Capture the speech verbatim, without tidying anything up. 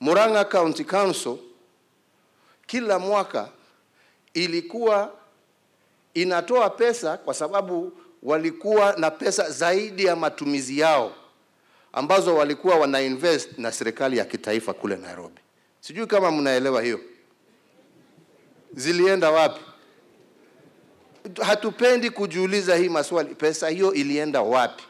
Murang'a County Council kila mwaka ilikuwa inatoa pesa kwa sababu walikuwa na pesa zaidi ya matumizi yao ambazo walikuwa wanainvest na serikali ya kitaifa kule Nairobi. Sijui kama mnaelewa hiyo. Zilienda wapi? Hatupendi kujiuliza hii maswali, pesa hiyo ilienda wapi?